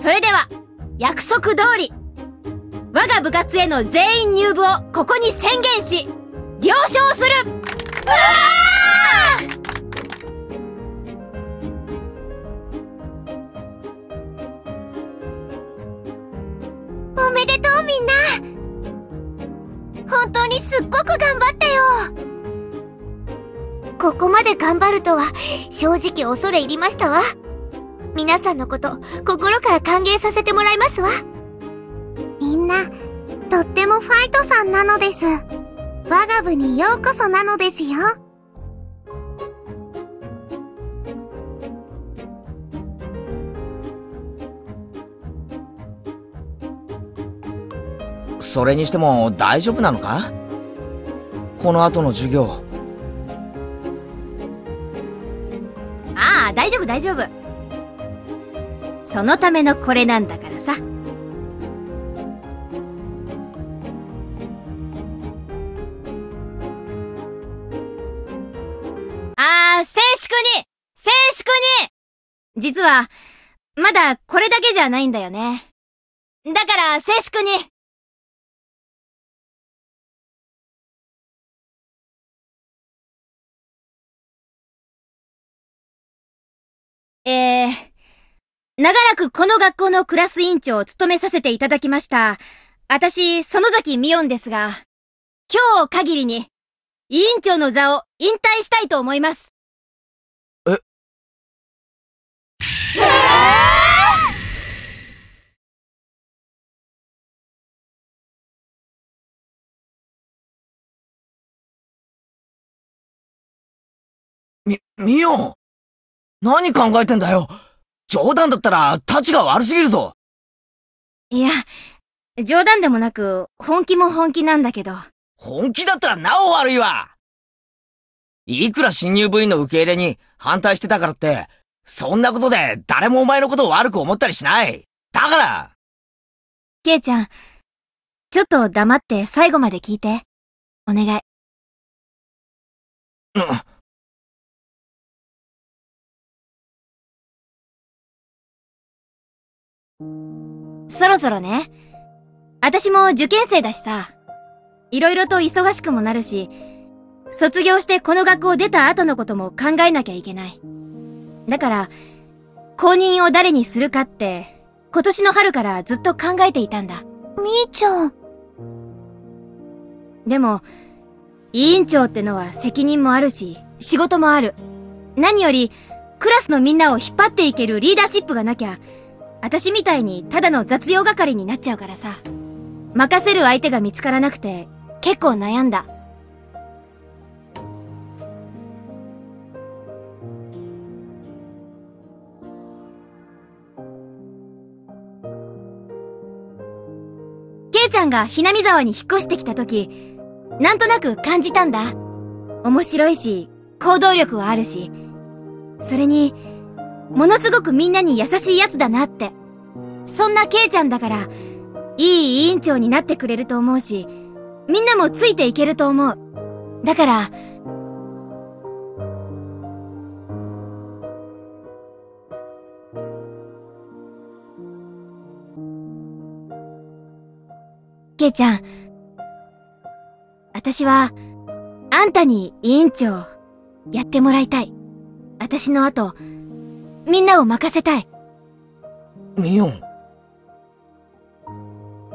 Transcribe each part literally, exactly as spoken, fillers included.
それでは、約束通り、我が部活への全員入部をここに宣言し、了承する。うわー！おめでとうみんな。本当にすっごく頑張ったよ。ここまで頑張るとは正直恐れ入りましたわ。皆さんのこと心から歓迎させてもらいますわ。みんなとってもファイトさんなのです。我が部にようこそなのですよ。それにしても大丈夫なのか？この後の授業。ああ、大丈夫大丈夫。そのためのこれなんだからさ。ああ、静粛に！静粛に！実は、まだこれだけじゃないんだよね。だから静粛に！えー、長らくこの学校のクラス委員長を務めさせていただきました。私、園崎美音ですが、今日を限りに、委員長の座を引退したいと思います。え？えー、み、美音！何考えてんだよ。冗談だったら、立ちが悪すぎるぞ。いや、冗談でもなく、本気も本気なんだけど。本気だったらなお悪いわ。いくら新入部員の受け入れに反対してたからって、そんなことで誰もお前のことを悪く思ったりしない。だから。ケイちゃん、ちょっと黙って最後まで聞いて。お願い。うん。そろそろね。私も受験生だしさ。いろいろと忙しくもなるし、卒業してこの学校を出た後のことも考えなきゃいけない。だから、後任を誰にするかって、今年の春からずっと考えていたんだ。みーちゃん。でも、委員長ってのは責任もあるし、仕事もある。何より、クラスのみんなを引っ張っていけるリーダーシップがなきゃ、私みたいにただの雑用係になっちゃうからさ。任せる相手が見つからなくて結構悩んだ。ケイちゃんがひなみざわに引っ越してきた時、なんとなく感じたんだ。面白いし、行動力はあるし、それに、ものすごくみんなに優しいやつだなって。そんなケイちゃんだから、いい委員長になってくれると思うし、みんなもついていけると思う。だから、ケイちゃん、私は、あんたに委員長、やってもらいたい。私の後、みんなを任せたい。みよん。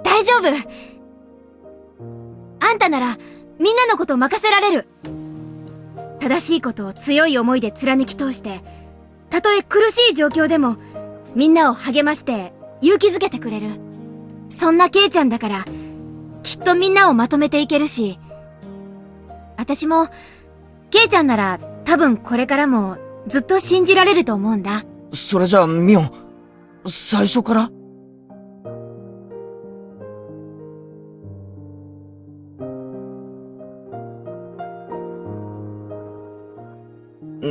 大丈夫。あんたならみんなのこと任せられる。正しいことを強い思いで貫き通して、たとえ苦しい状況でも、みんなを励まして勇気づけてくれる。そんなケイちゃんだから、きっとみんなをまとめていけるし、私も、ケイちゃんなら多分これからも、ずっと信じられると思うんだ。それじゃあ、ミオン、最初から？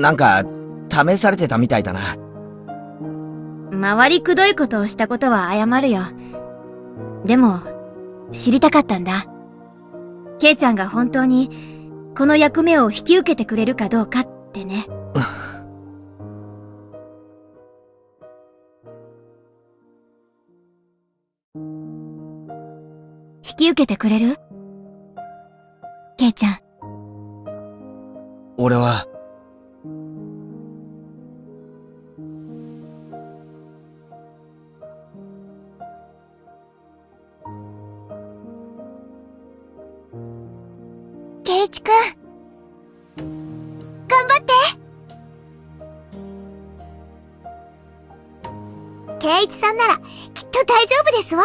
なんか、試されてたみたいだな。回りくどいことをしたことは謝るよ。でも、知りたかったんだ。ケイちゃんが本当に、この役目を引き受けてくれるかどうかってね。引き受けてくれる？ケイちゃん。俺は、圭一くん、頑張って。圭一さんならきっと大丈夫ですわ。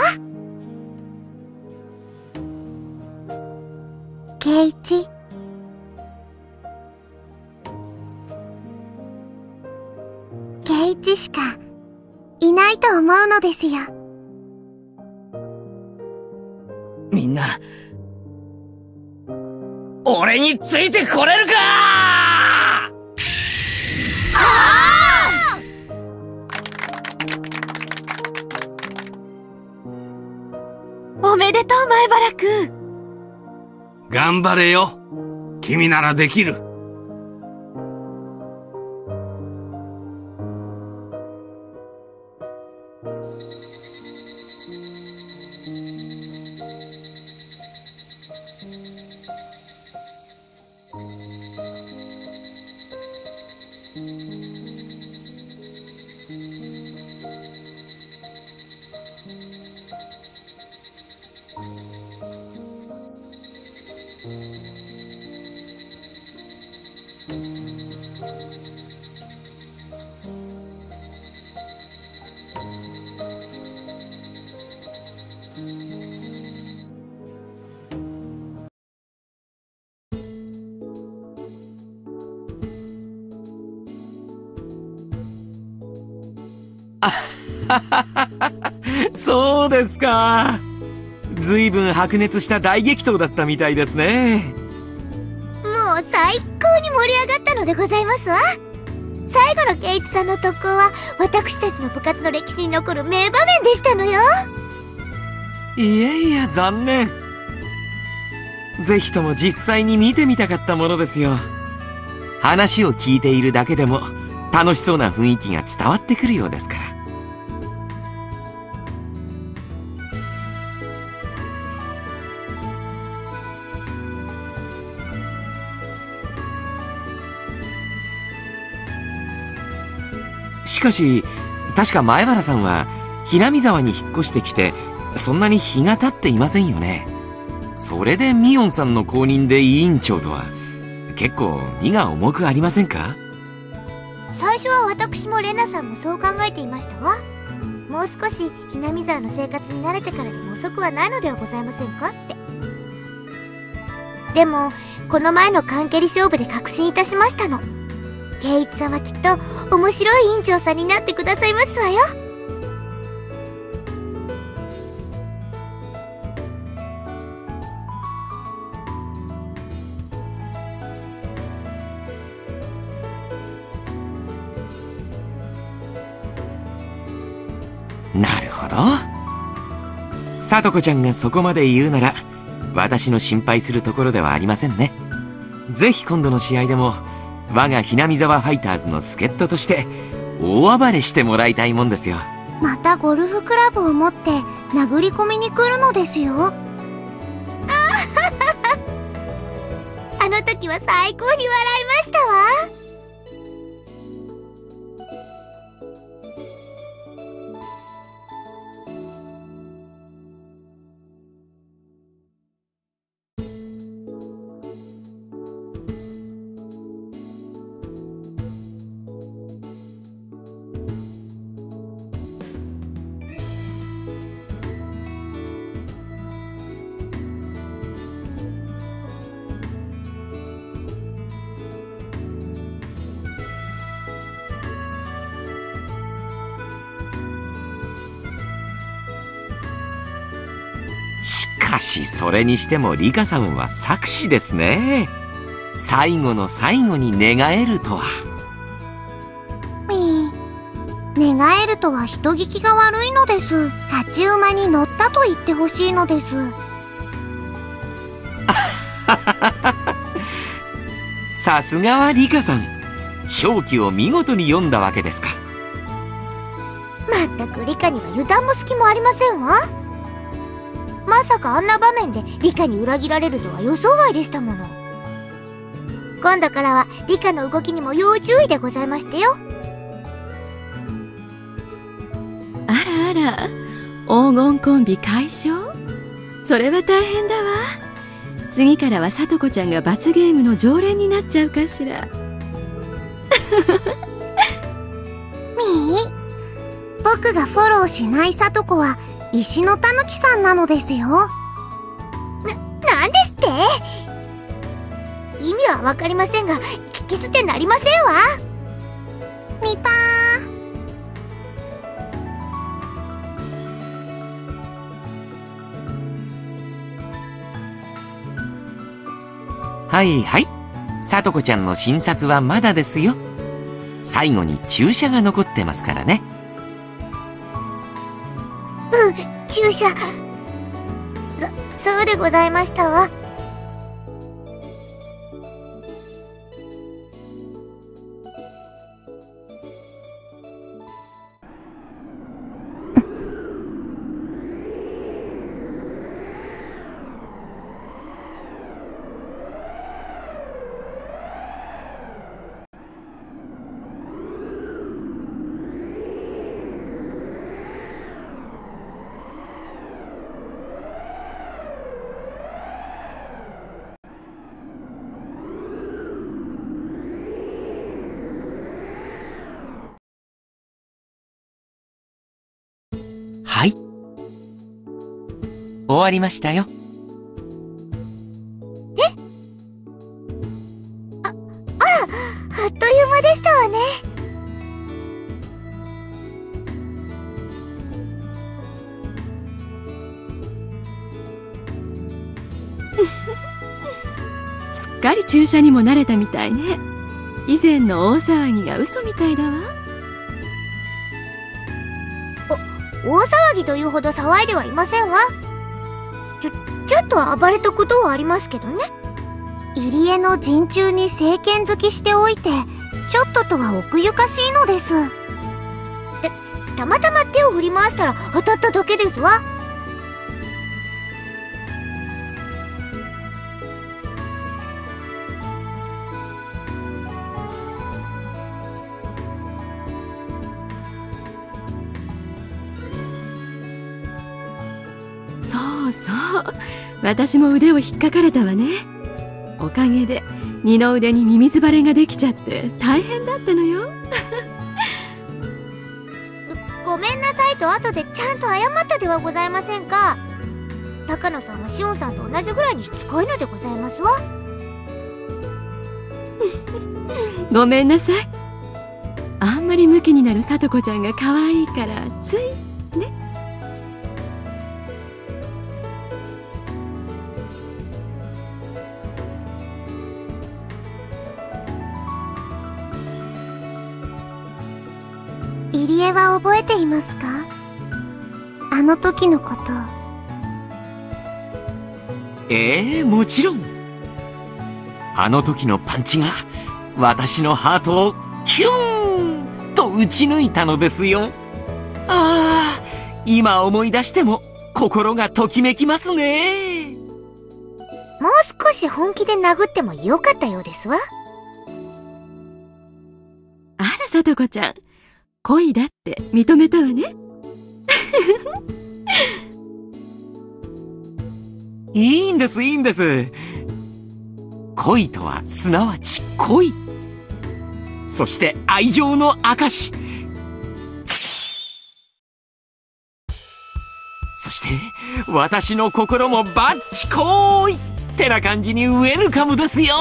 圭一。圭一しかいないと思うのですよ。みんな、俺についてこれるかー！ああ！おめでとう、前原くん。頑張れよ。君ならできる。そうですか。ずいぶん白熱した大激闘だったみたいですね。もう最高に盛り上がったのでございますわ。最後の圭一さんの特攻は私たちの部活の歴史に残る名場面でしたのよ。いやいや残念。ぜひとも実際に見てみたかったものですよ。話を聞いているだけでも楽しそうな雰囲気が伝わってくるようですから。しかし、確か前原さんはひなみ沢に引っ越してきて、そんなに日が経っていませんよね。それでみおんさんの後任で委員長とは、結構荷が重くありませんか？最初は私もレナさんもそう考えていましたわ。もう少しひなみ沢の生活に慣れてからでも遅くはないのではございませんかって。でも、この前の缶蹴り勝負で確信いたしましたの。圭一さんはきっと面白い院長さんになってくださいますわよ。なるほど。聡子ちゃんがそこまで言うなら私の心配するところではありませんね。ぜひ今度の試合でも我がひなみざわファイターズの助っ人として大暴れしてもらいたいもんですよ。またゴルフクラブを持って殴り込みに来るのですよ。あははは。あの時は最高に笑いましたわ。それにしてもリカさんは策士ですね。最後の最後に寝返るとは。寝返るとは人聞きが悪いのです。立ち馬に乗ったと言ってほしいのです。さすがはリカさん、勝機を見事に読んだわけですか。まったくリカには油断も隙もありませんわ。まさかあんな場面でリカに裏切られるとは予想外でしたもの。今度からはリカの動きにも要注意でございましてよ。あらあら、黄金コンビ解消？それは大変だわ。次からはさとこちゃんが罰ゲームの常連になっちゃうかしら。みー、僕がフォローしないさとこは石のたぬきさんなのですよ。な、なんですって？意味はわかりませんが聞き捨てなりませんわ。みぱーん。はいはい、さとこちゃんの診察はまだですよ。最後に注射が残ってますからね。うん、注射。そ、そうでございましたわ。終わりましたよ。え？あ、あら、あっという間でしたわね。すっかり注射にも慣れたみたいね。以前の大騒ぎが嘘みたいだわ。お、大騒ぎというほど騒いではいませんわ。ちょ、ちょっと暴れたことはありますけどね。入り江の陣中に聖剣好きしておいて、ちょっととは奥ゆかしいのです。で、たまたま手を振り回したら当たっただけですわ。私も腕を引っかかれたわね。おかげで二の腕に耳ずばれができちゃって大変だったのよ。ごめんなさいと後でちゃんと謝ったではございませんか。高野さんはシオンさんと同じぐらいにしつこいのでございますわ。ごめんなさい。あんまりムキになるさとこちゃんが可愛いからついね。は覚えていますか？あの時のこと。ええ、もちろん。あの時のパンチが私のハートをキューンと打ち抜いたのですよ。ああ、今思い出しても心がときめきますね。もう少し本気で殴ってもよかったようですわ。あら、さとこちゃん、恋だって認めたわね。いいんです、いいんです。恋とはすなわち恋、そして愛情の証し、そして私の心もバッチコーイってな感じにウェルカムですよ。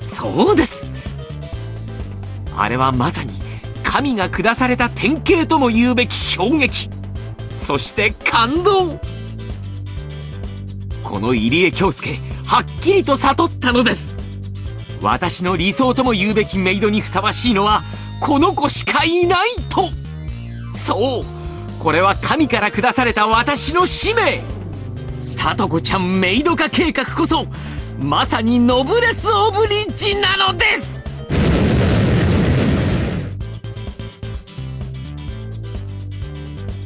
そうです、あれはまさに神が下された典型とも言うべき衝撃、そして感動。この入江恭介、はっきりと悟ったのです。私の理想とも言うべきメイドにふさわしいのはこの子しかいないと。そう、これは神から下された私の使命。さとこちゃんメイド化計画こそまさにノブレス・オブリッジなのです。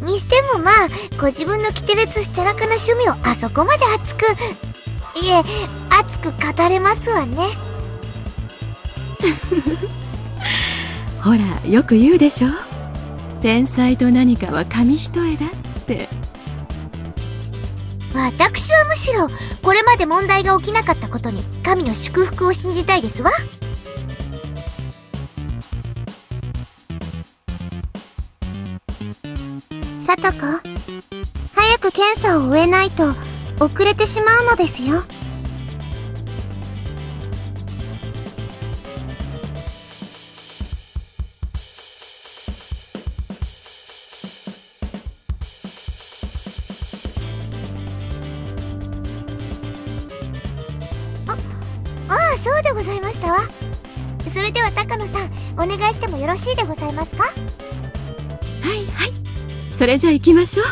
にしてもまあご自分のキテレツしちゃらかな趣味をあそこまで熱く、いえ熱く語れますわね。ほらよく言うでしょ、天才と何かは紙一重だって。私はむしろこれまで問題が起きなかったことに神の祝福を信じたいですわ。さとこ、早く検査を終えないと遅れてしまうのですよ。そうでございましたわ。それでは高野さん、お願いしてもよろしいでございますか？はいはい、それじゃあ行きましょう。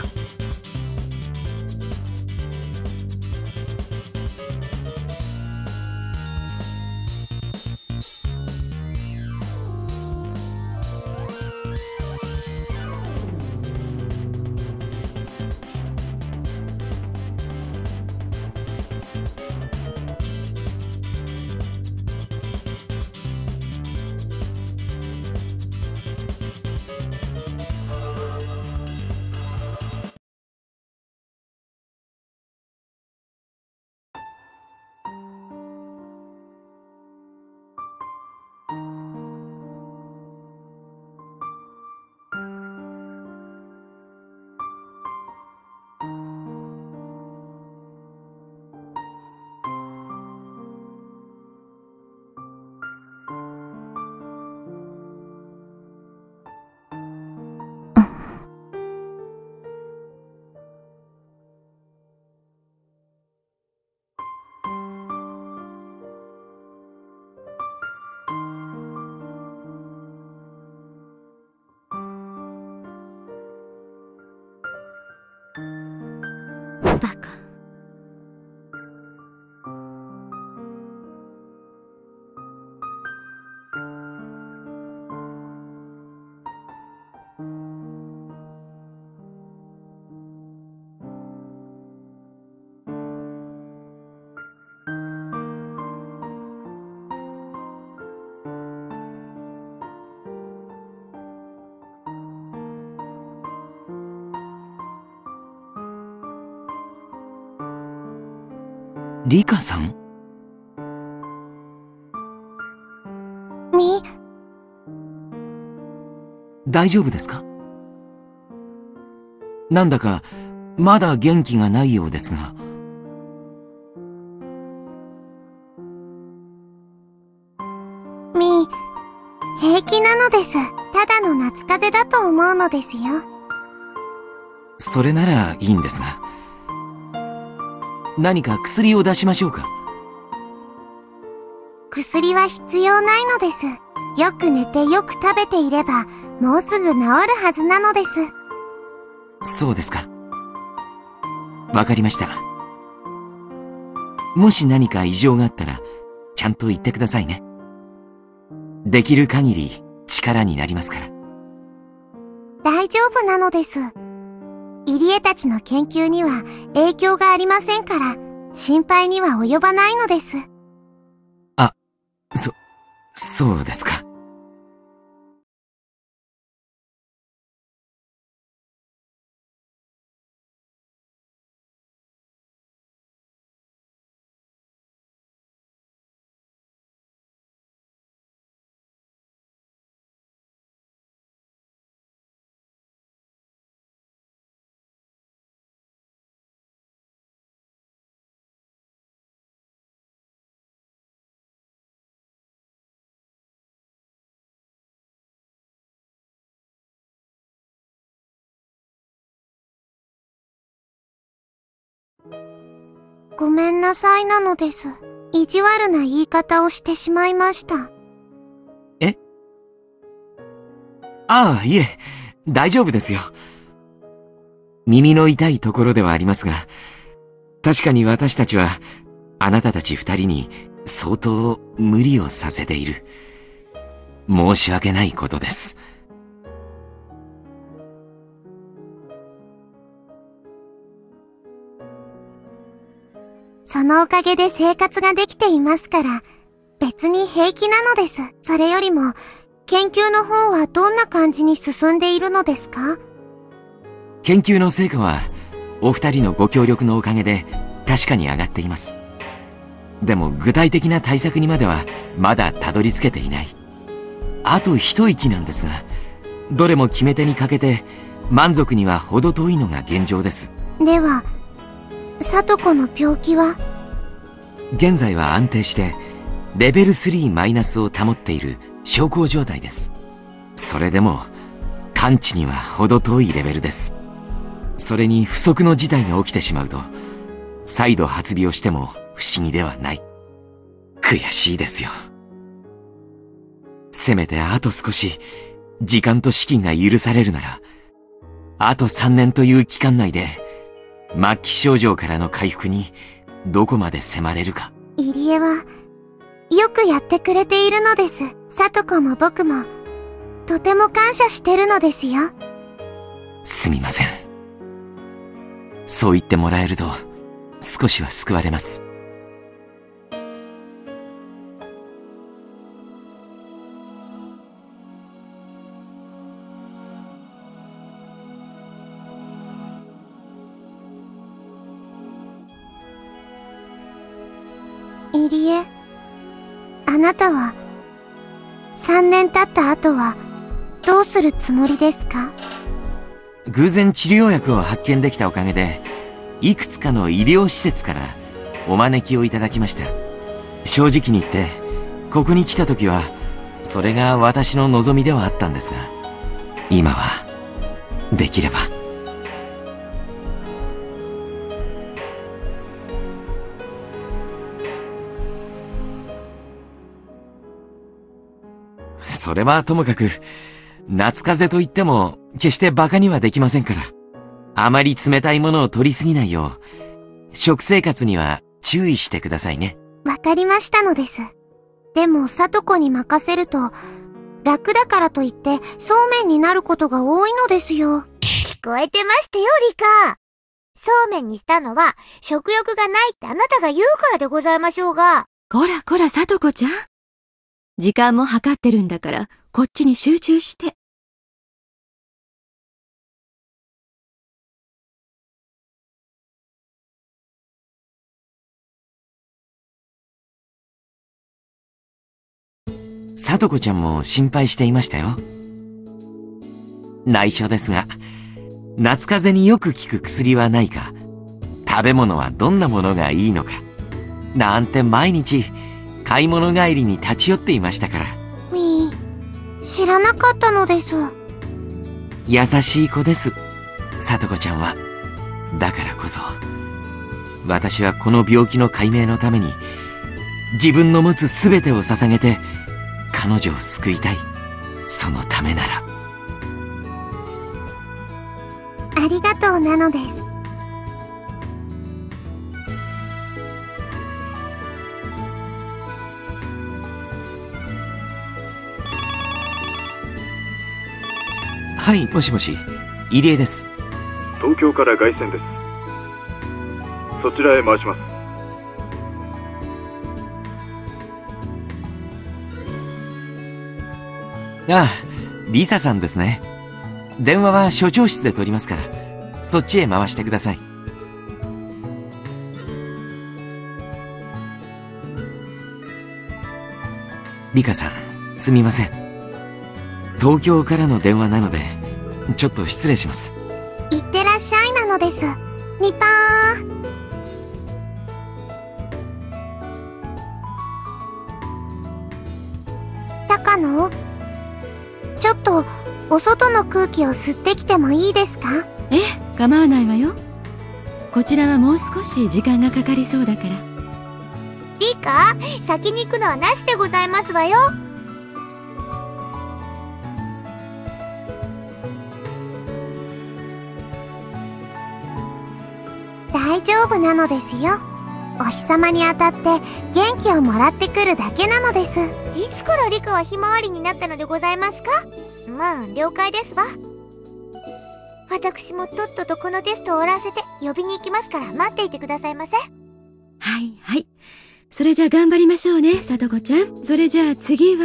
バカ。リカさん？み？大丈夫ですか？なんだかまだ元気がないようですが。み、平気なのです。ただの夏風邪だと思うのですよ。それならいいんですが。何か薬を出しましょうか。薬は必要ないのです。よく寝てよく食べていれば、もうすぐ治るはずなのです。そうですか。わかりました。もし何か異常があったら、ちゃんと言ってくださいね。できる限り力になりますから。大丈夫なのです。入江たちの研究には影響がありませんから、心配には及ばないのです。あ、そ、そうですか。ごめんなさいなのです。意地悪な言い方をしてしまいました。え？ああ、いえ、大丈夫ですよ。耳の痛いところではありますが、確かに私たちはあなたたち二人に相当無理をさせている。申し訳ないことです。そのおかげで生活ができていますから、別に平気なのです。それよりも、研究の方はどんな感じに進んでいるのですか？研究の成果は、お二人のご協力のおかげで、確かに上がっています。でも具体的な対策にまでは、まだたどり着けていない。あと一息なんですが、どれも決め手に欠けて、満足には程遠いのが現状です。では、里子の病気は？現在は安定して、レベルスリーマイナスを保っている小康状態です。それでも、完治には程遠いレベルです。それに不測の事態が起きてしまうと、再度発病しても不思議ではない。悔しいですよ。せめてあと少し、時間と資金が許されるなら、あとさんねんという期間内で、末期症状からの回復に、どこまで迫れるか。入江は、よくやってくれているのです。里子も僕も、とても感謝してるのですよ。すみません。そう言ってもらえると、少しは救われます。入江、あなたは、さんねん経った後は、どうするつもりですか？偶然治療薬を発見できたおかげで、いくつかの医療施設からお招きをいただきました。正直に言って、ここに来た時は、それが私の望みではあったんですが、今は、できれば。それはともかく、夏風邪といっても、決して馬鹿にはできませんから。あまり冷たいものを取りすぎないよう、食生活には注意してくださいね。わかりましたのです。でも、里子に任せると、楽だからといって、そうめんになることが多いのですよ。聞こえてましたよ、リカ。そうめんにしたのは、食欲がないってあなたが言うからでございましょうが。こらこら、里子ちゃん。時間も計ってるんだから、こっちに集中して。里子ちゃんも心配していましたよ。内緒ですが、夏風邪によく効く薬はないか、食べ物はどんなものがいいのか、なんて毎日買い物帰りに立ち寄っていましたから。みー、知らなかったのです。優しい子です、里子ちゃんは。だからこそ、私はこの病気の解明のために、自分の持つすべてを捧げて、彼女を救いたい。そのためなら。ありがとうなのです。はい、もしもし、入江です。東京から凱旋です。そちらへ回します。ああ、リサさんですね。電話は所長室で取りますから、そっちへ回してください。リカさん、すみません。東京からの電話なので、ちょっと失礼します。いってらっしゃいなのです。ニパー。高野？ちょっと、お外の空気を吸ってきてもいいですか？ええ、構わないわよ。こちらはもう少し時間がかかりそうだから。いいか？先に行くのはなしでございますわよ。大丈夫なのですよ。お日様に当たって元気をもらってくるだけなのです。いつからリカはひまわりになったのでございますか？まあ了解ですわ。私もとっととこのテストを終わらせて呼びに行きますから待っていてくださいませ。はいはい、それじゃあ頑張りましょうねさとこちゃん。それじゃあ次は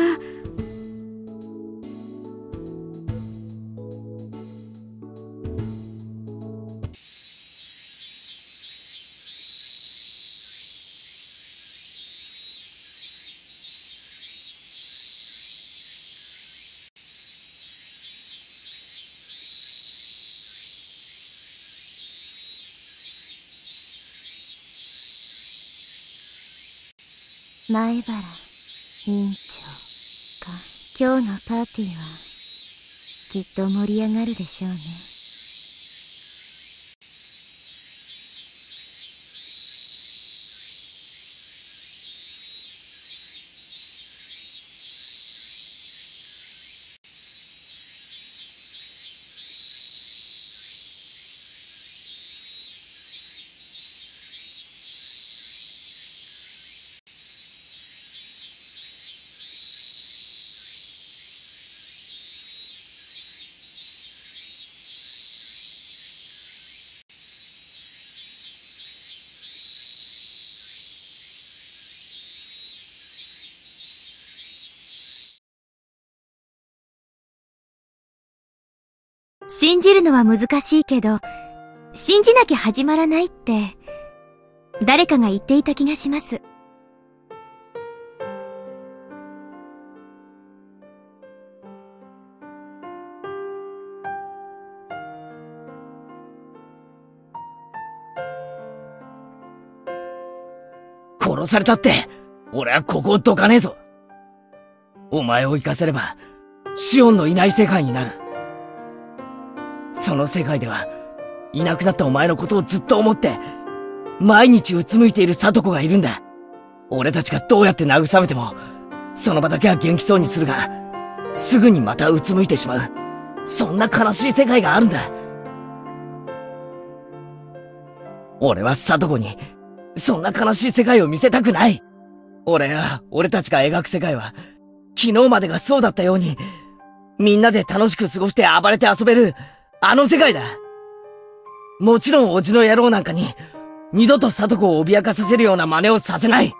前原委員長か。今日のパーティーはきっと盛り上がるでしょうね。信じるのは難しいけど、信じなきゃ始まらないって、誰かが言っていた気がします。殺されたって、俺はここをどかねえぞ。お前を生かせれば、シオンのいない世界になる。その世界では、いなくなったお前のことをずっと思って、毎日うつむいているサトコがいるんだ。俺たちがどうやって慰めても、その場だけは元気そうにするが、すぐにまたうつむいてしまう。そんな悲しい世界があるんだ。俺はサトコに、そんな悲しい世界を見せたくない。俺や、俺たちが描く世界は、昨日までがそうだったように、みんなで楽しく過ごして暴れて遊べる、あの世界だ。もちろんおじの野郎なんかに二度とサトコを脅かさせるような真似をさせない。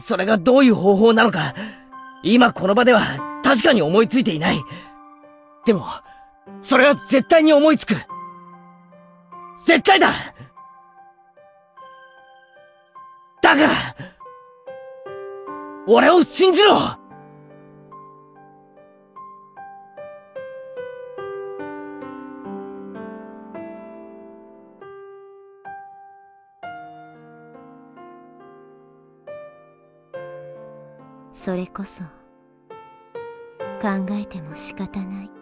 それがどういう方法なのか、今この場では確かに思いついていない。でも、それは絶対に思いつく。絶対だ。だから、俺を信じろ。それこそ、考えても仕方ないか。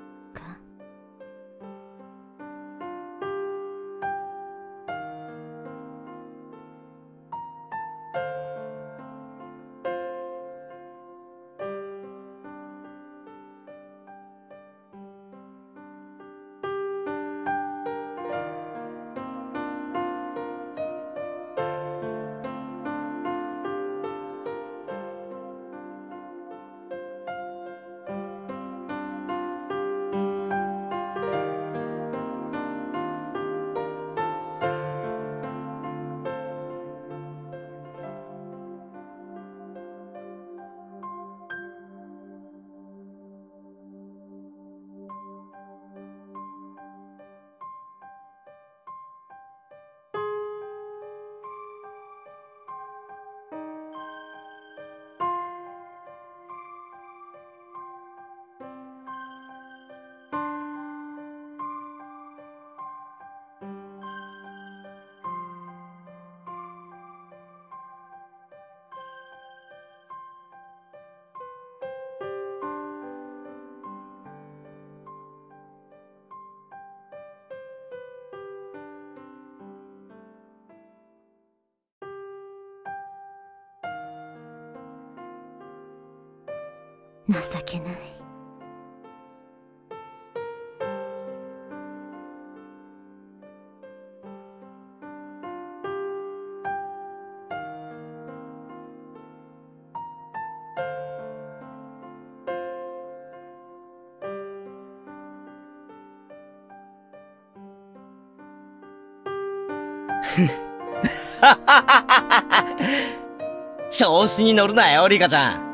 情けない。調子に乗るなよ、リカちゃん。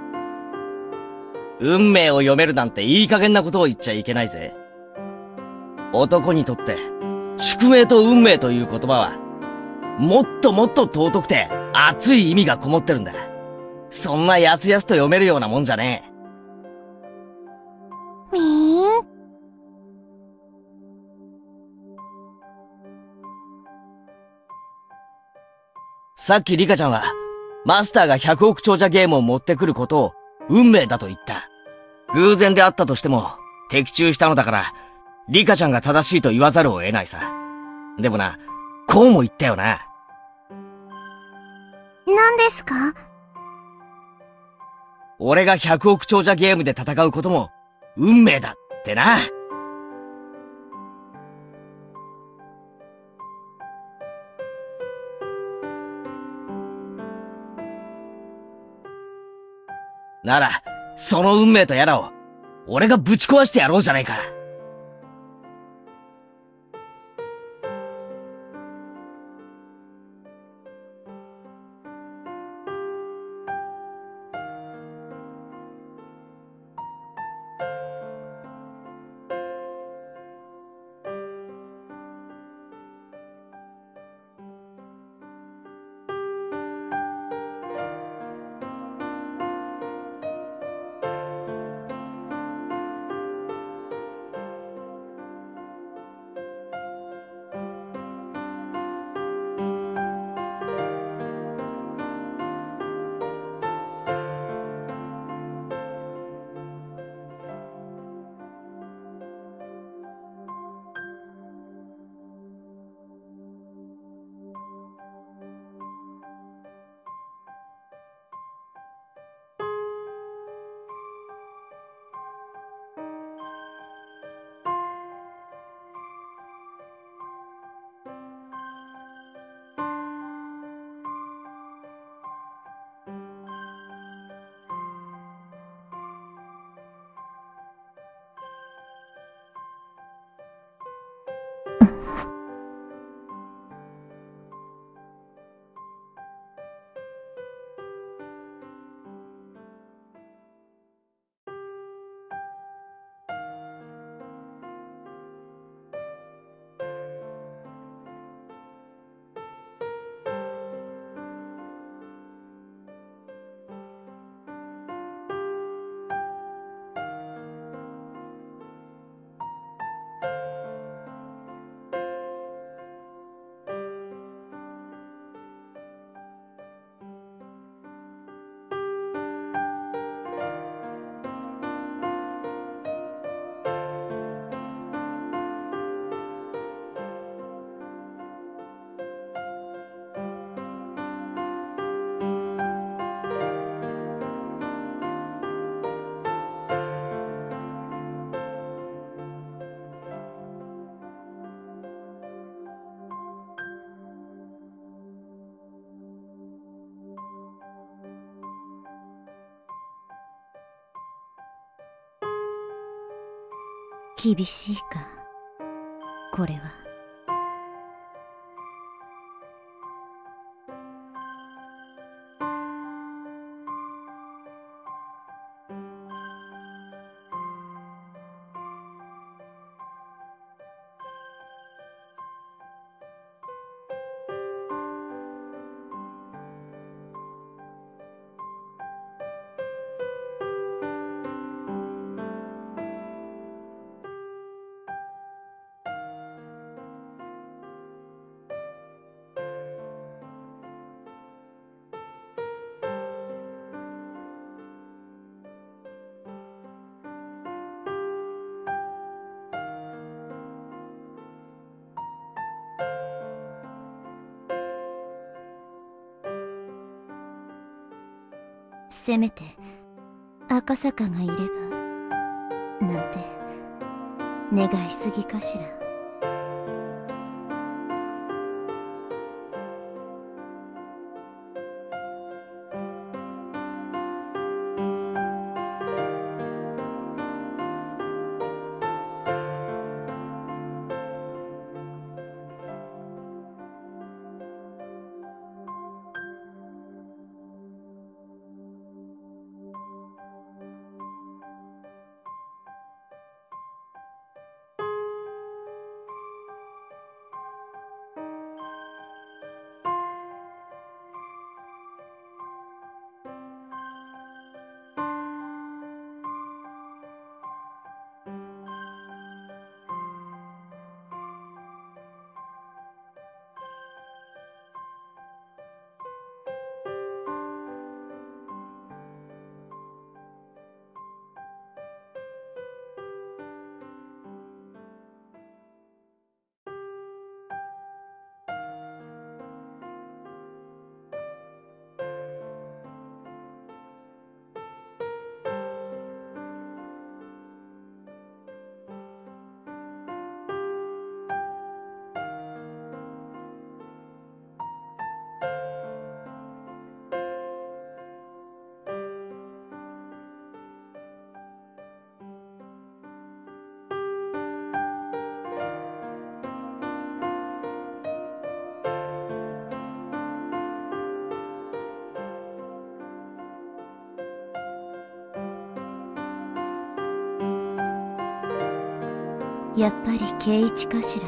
運命を読めるなんていい加減なことを言っちゃいけないぜ。男にとって、宿命と運命という言葉は、もっともっと尊くて熱い意味がこもってるんだ。そんなやすやすと読めるようなもんじゃねえ。みーん。さっきリカちゃんは、マスターがひゃくおく長者ゲームを持ってくることを運命だと言った。偶然であったとしても、的中したのだから、リカちゃんが正しいと言わざるを得ないさ。でもな、こうも言ったよな。何ですか？俺がひゃくおく長者ゲームで戦うことも、運命だってな。なら、その運命とやらを、俺がぶち壊してやろうじゃないか。厳しいか、これは。せめて赤坂がいればなんて願いすぎかしら。やっぱり圭一かしら。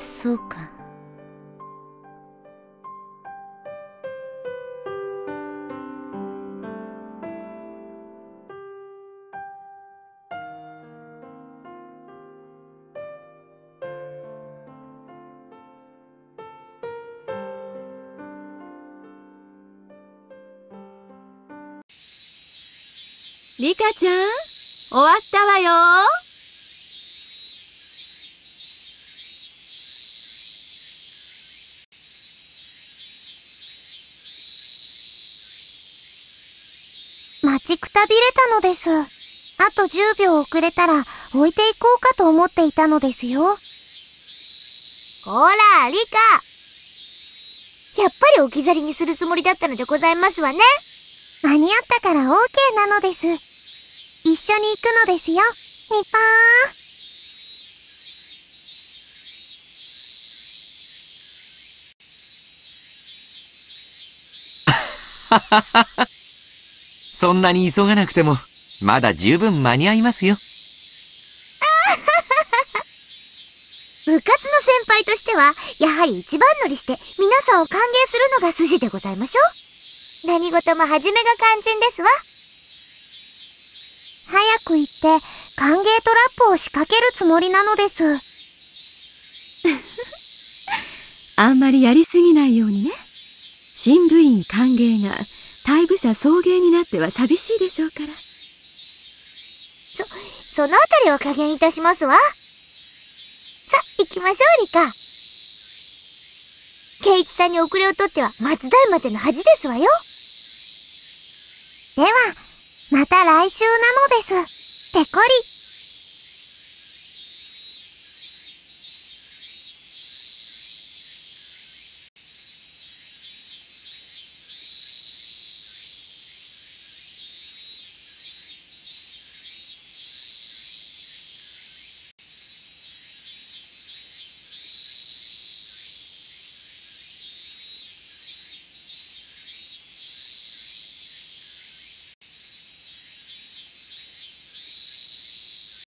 そうか。リカちゃん、終わったわよ。待ちくたびれたのです。あとじゅうびょう遅れたら置いていこうかと思っていたのですよ。ほら、リカ。やっぱり置き去りにするつもりだったのでございますわね。間に合ったから オーケー なのです。一緒に行くのですよ、ニパー。はははは。そんなに急がなくても、まだ十分間に合いますよ。部活の先輩としては、やはり一番乗りして皆さんを歓迎するのが筋でございましょう。何事も初めが肝心ですわ。早く行って、歓迎トラップを仕掛けるつもりなのです。あんまりやりすぎないようにね。新部員歓迎が、退部者送迎になっては寂しいでしょうから。そ、そのあたりは加減いたしますわ。さ、行きましょう、リカ。圭一さんに遅れをとっては松代までの恥ですわよ。では、また来週なのです。ペコリ。